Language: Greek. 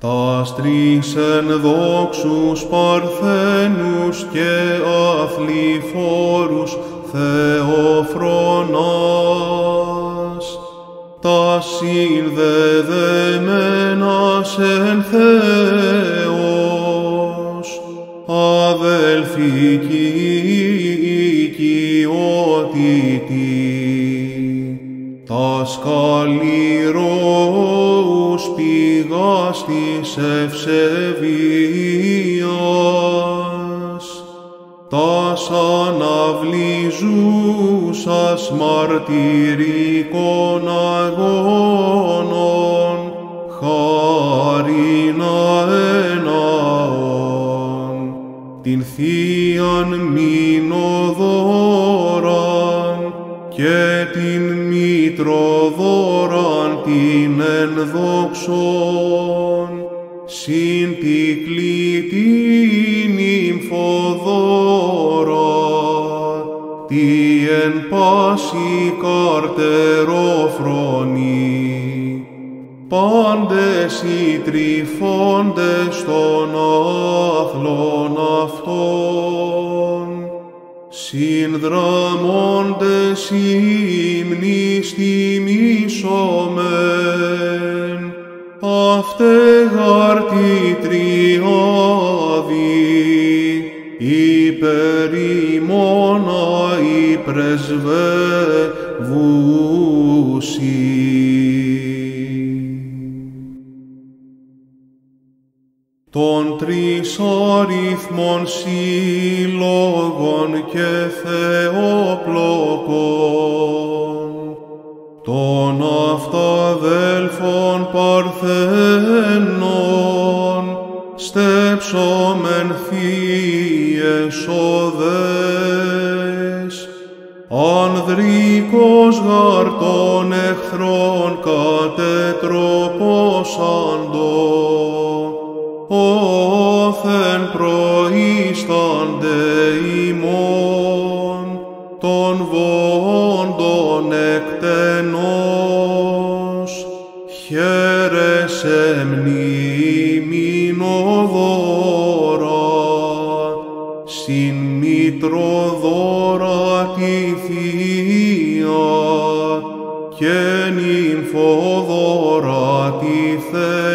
Τας τρεις εν δόξους παρθένους και αθληφόρους Θεόφρονας, τας συνδεδεμένας εν Θεός, αδελφικοί οικειότητοι, τας καλληρώους πηγάς της ευσεβίας, τας αναβληζούσας μαρτυρικών αγώνων χαρίνα εναών, την θείαν Μηνόδωραν και την Μητρόδωραν την ενδόξον, συν την κλητή Νυμφόδωρα, τη εν πάση καρτερόφρονη. Πάντες οι τρυφώντες των άθλων αυτών, συνδραμώντες υμνής τιμήσομεν, αυτεγάρ τη τριάδη, υπερ ημώνα η πρεσβεύουσι. Των τρεις αριθμών συλλόγων και θεοπλοκών, των αυταδέλφων παρθένων, στέψομεν θείες οδές, ανδρικός γαρτών εχθρών κατετροπώσαντο, όθεν προείστανται ημών των βοόντων εκτενώς. Χαίρεσαι μνη Μηνόδωρα, συν Μητρόδωρα τη θεία και Νυμφόδωρα τη θέα,